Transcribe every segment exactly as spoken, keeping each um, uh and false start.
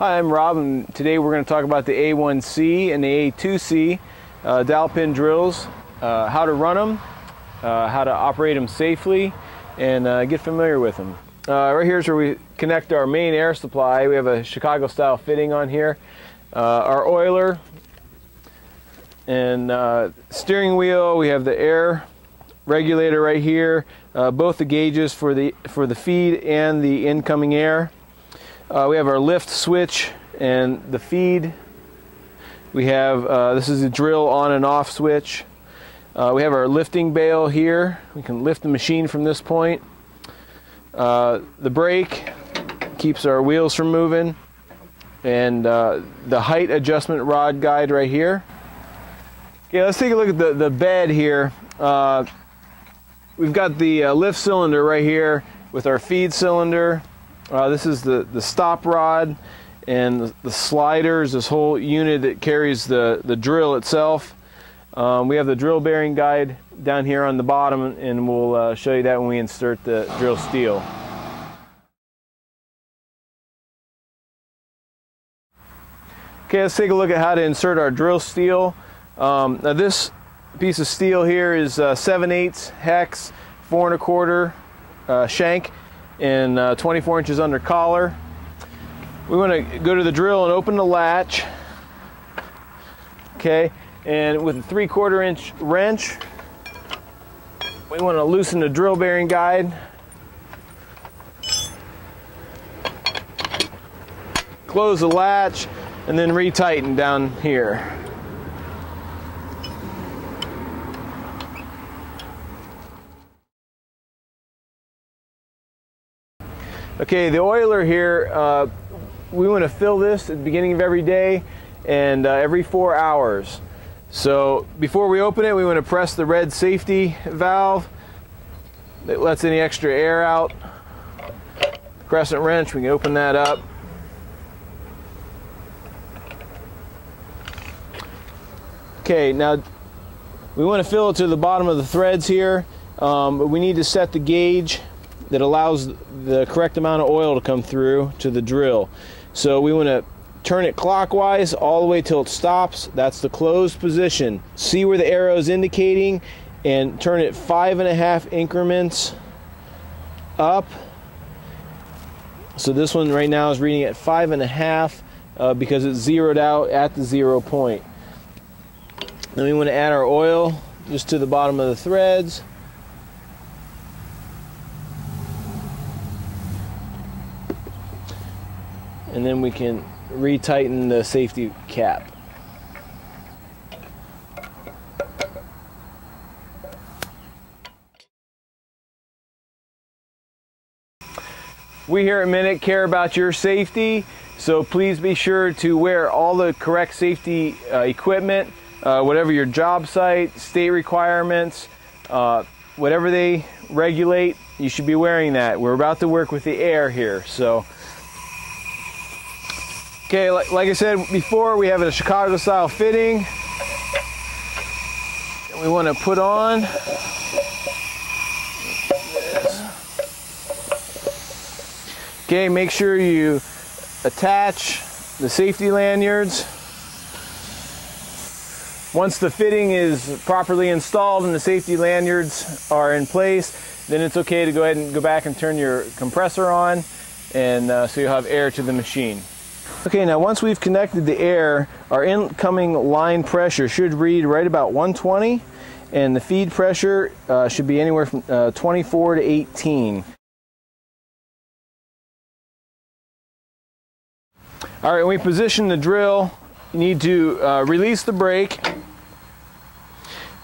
Hi, I'm Rob, and today we're going to talk about the A one C and the A two C uh, dowel pin drills, uh, how to run them, uh, how to operate them safely, and uh, get familiar with them. Uh, right here is where we connect our main air supply. We have a Chicago style fitting on here, uh, our oiler, and uh, steering wheel. We have the air regulator right here, uh, both the gauges for the, for the feed and the incoming air. Uh, we have our lift switch and the feed. We have, uh, this is the drill on and off switch. Uh, we have our lifting bale here. We can lift the machine from this point. Uh, the brake keeps our wheels from moving. And uh, the height adjustment rod guide right here. Okay, let's take a look at the, the bed here. Uh, we've got the uh, lift cylinder right here with our feed cylinder. Uh, this is the, the stop rod and the, the sliders, this whole unit that carries the, the drill itself. Um, we have the drill bearing guide down here on the bottom, and we'll uh, show you that when we insert the drill steel. Okay, let's take a look at how to insert our drill steel. Um, now this piece of steel here is uh, seven eighths hex, four and a quarter uh, shank, and uh, twenty-four inches under collar. We want to go to the drill and open the latch. Okay, and with a three quarter inch wrench, we want to loosen the drill bearing guide. Close the latch and then retighten down here. Okay, the oiler here, uh, we want to fill this at the beginning of every day and uh, every four hours. So before we open it, we want to press the red safety valve that lets any extra air out. Crescent wrench, we can open that up. Okay, now we want to fill it to the bottom of the threads here, um, but we need to set the gauge that allows the correct amount of oil to come through to the drill. So we want to turn it clockwise all the way till it stops. That's the closed position. See where the arrow is indicating and turn it five and a half increments up. So this one right now is reading at five and a half uh, because it's zeroed out at the zero point. Then we want to add our oil just to the bottom of the threads. And then we can retighten the safety cap. We here at Minnich care about your safety, so please be sure to wear all the correct safety uh, equipment, uh, whatever your job site, state requirements, uh, whatever they regulate, you should be wearing that. We're about to work with the air here, so. Okay, like, like I said before, we have a Chicago style fitting that we want to put on. Okay, make sure you attach the safety lanyards. Once the fitting is properly installed and the safety lanyards are in place, then it's okay to go ahead and go back and turn your compressor on, and uh, so you'll have air to the machine. Okay, now once we've connected the air, our incoming line pressure should read right about one twenty, and the feed pressure uh, should be anywhere from uh, twenty-four to eighteen. All right, when we position the drill, you need to uh, release the brake,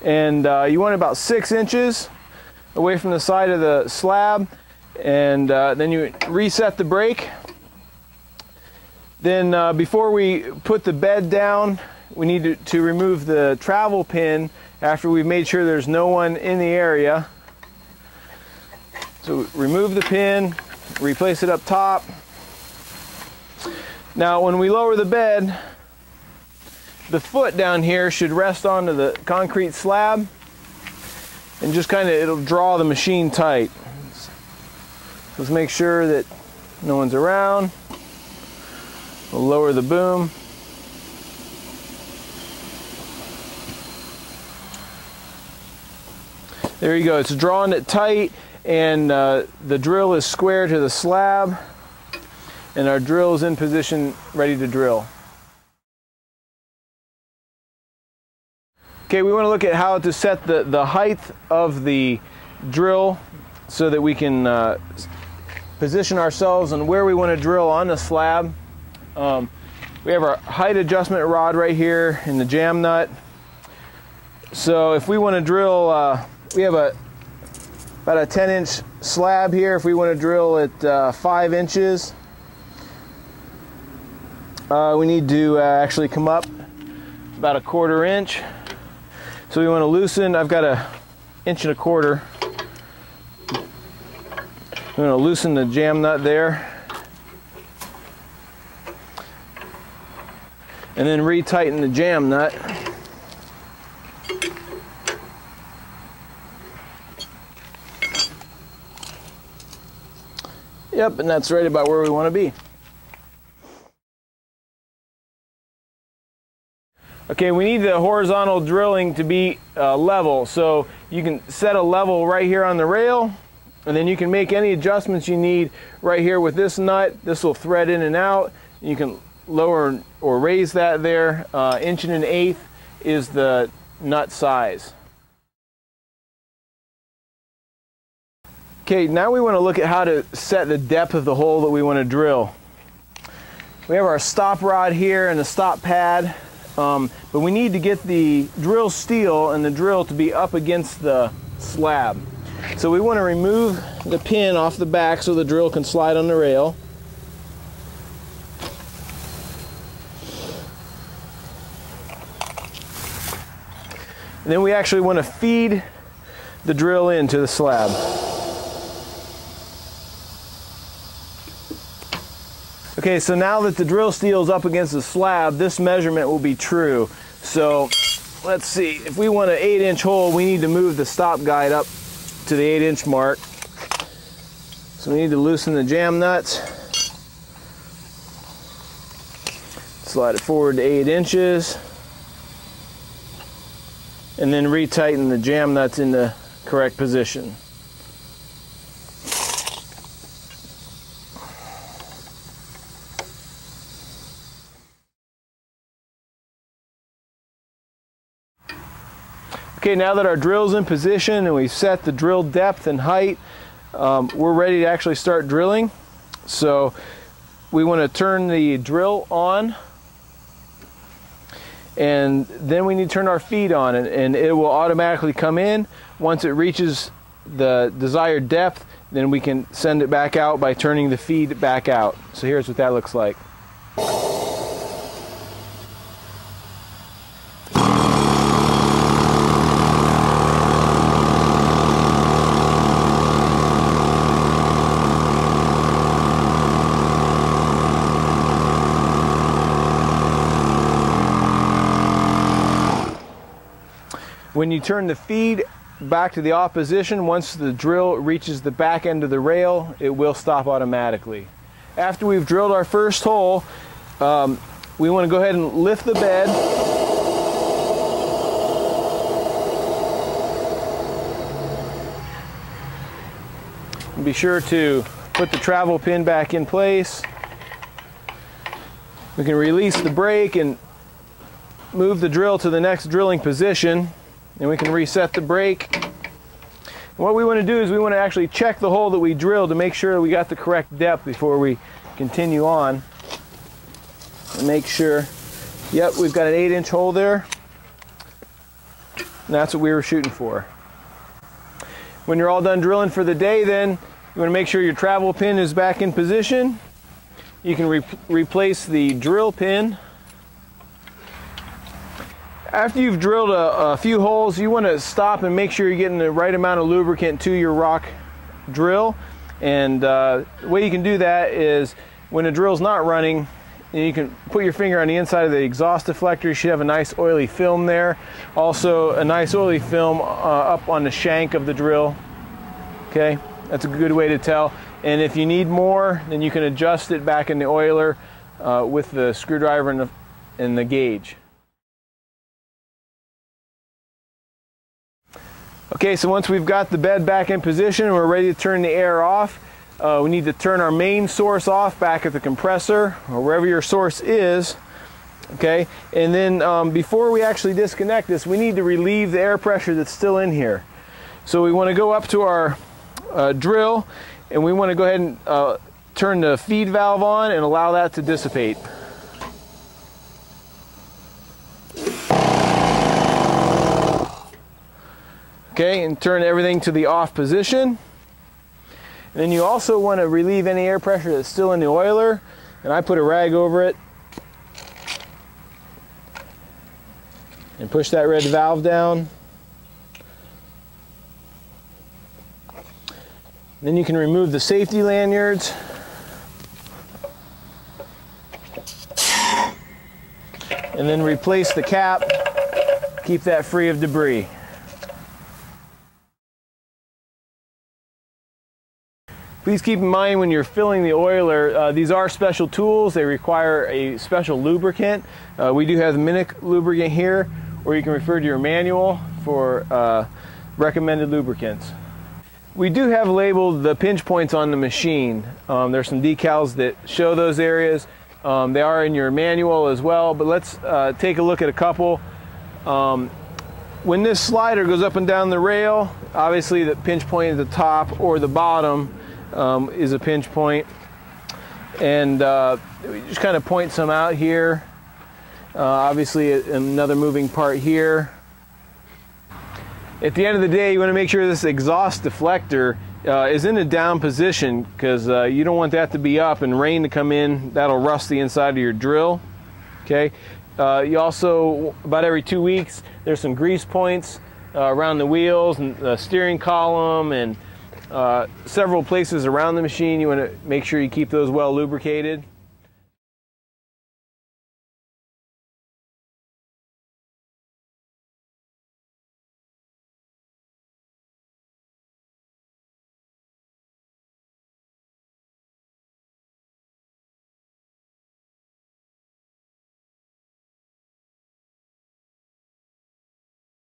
and uh, you want about six inches away from the side of the slab, and uh, then you reset the brake. Then uh, before we put the bed down, we need to, to remove the travel pin after we've made sure there's no one in the area. So remove the pin, replace it up top. Now when we lower the bed, the foot down here should rest onto the concrete slab, and just kind of, it'll draw the machine tight. Let's make sure that no one's around. We'll lower the boom. There you go, it's drawing it tight, and uh, the drill is square to the slab, and our drill is in position, ready to drill. Okay, we want to look at how to set the, the height of the drill so that we can uh, position ourselves and where we want to drill on the slab. Um, we have our height adjustment rod right here in the jam nut. So if we want to drill, uh, we have a about a ten inch slab here. If we want to drill at uh, five inches, uh, we need to uh, actually come up about a quarter inch. So we want to loosen. I've got a inch and a quarter. I'm going to loosen the jam nut there, and then retighten the jam nut. Yep, and that's right about where we want to be. Okay, we need the horizontal drilling to be uh, level, so you can set a level right here on the rail, and then you can make any adjustments you need right here with this nut. This will thread in and out. You can lower or raise that there. Uh, inch and an eighth is the nut size. Okay, now we want to look at how to set the depth of the hole that we want to drill. We have our stop rod here and the stop pad, um, but we need to get the drill steel and the drill to be up against the slab. So we want to remove the pin off the back so the drill can slide on the rail. And then we actually want to feed the drill into the slab. Okay, so now that the drill steel is up against the slab, this measurement will be true. So let's see, if we want an eight inch hole, we need to move the stop guide up to the eight inch mark. So we need to loosen the jam nuts, slide it forward to eight inches. And then retighten the jam nuts in the correct position. Okay, now that our drill's in position and we've set the drill depth and height, um, we're ready to actually start drilling. So we want to turn the drill on, and then we need to turn our feed on, and, and it will automatically come in. Once it reaches the desired depth, then we can send it back out by turning the feed back out. So here's what that looks like. When you turn the feed back to the opposition, once the drill reaches the back end of the rail, it will stop automatically. After we've drilled our first hole, um, we want to go ahead and lift the bed. And be sure to put the travel pin back in place. We can release the brake and move the drill to the next drilling position. And we can reset the brake. And what we want to do is we want to actually check the hole that we drilled to make sure that we got the correct depth before we continue on. And make sure, yep, we've got an eight inch hole there. And that's what we were shooting for. When you're all done drilling for the day, then you want to make sure your travel pin is back in position. You can re replace the drill pin. After you've drilled a, a few holes, you want to stop and make sure you're getting the right amount of lubricant to your rock drill. And uh, the way you can do that is when the drill's not running, you can put your finger on the inside of the exhaust deflector. You should have a nice oily film there. Also a nice oily film uh, up on the shank of the drill. Okay, that's a good way to tell. And if you need more, then you can adjust it back in the oiler uh, with the screwdriver and the, and the gauge. Okay, so once we've got the bed back in position, we're ready to turn the air off. Uh, we need to turn our main source off back at the compressor or wherever your source is. Okay, and then um, before we actually disconnect this, we need to relieve the air pressure that's still in here. So we want to go up to our uh, drill, and we want to go ahead and uh, turn the feed valve on and allow that to dissipate. Okay, and turn everything to the off position. And then you also want to relieve any air pressure that's still in the oiler, and I put a rag over it and push that red valve down. Then you can remove the safety lanyards. And then replace the cap. Keep that free of debris. Please keep in mind when you're filling the oiler, uh, these are special tools. They require a special lubricant. Uh, we do have the Minnich lubricant here, or you can refer to your manual for uh, recommended lubricants. We do have labeled the pinch points on the machine. Um, there's some decals that show those areas. Um, they are in your manual as well, but let's uh, take a look at a couple. Um, when this slider goes up and down the rail, obviously the pinch point at the top or the bottom um, is a pinch point. And uh, we just kind of point some out here. Uh, obviously another moving part here. At the end of the day, you want to make sure this exhaust deflector uh, is in a down position, because uh, you don't want that to be up and rain to come in. That'll rust the inside of your drill. Okay. Uh, you also, about every two weeks, there's some grease points uh, around the wheels and the steering column and uh, several places around the machine. You want to make sure you keep those well lubricated.